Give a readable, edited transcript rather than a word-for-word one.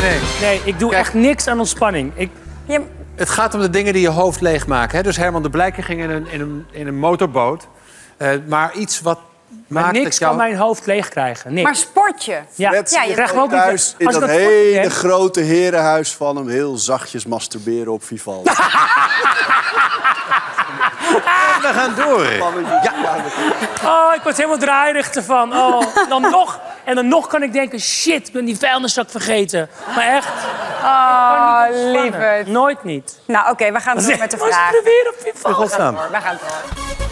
nee. Nee, ik doe echt niks aan ontspanning. Het gaat om de dingen die je hoofd leegmaken. Hè? Dus Herman de Blijker ging in een motorboot. Maar iets wat maakt niks dat jou... kan mijn hoofd leegkrijgen. Maar sport je? Ja, Fred, ja je krijgt ook thuis in dat hele grote herenhuis van hem... heel zachtjes masturberen op Vivaldi. We gaan door. Ja. Oh, ik word helemaal draaierig ervan. Oh, en dan nog kan ik denken, shit, ik ben die vuilniszak vergeten. Maar echt... Oh, lieverd. Nooit niet. Nou, oké, we gaan door met de vraag. We gaan door.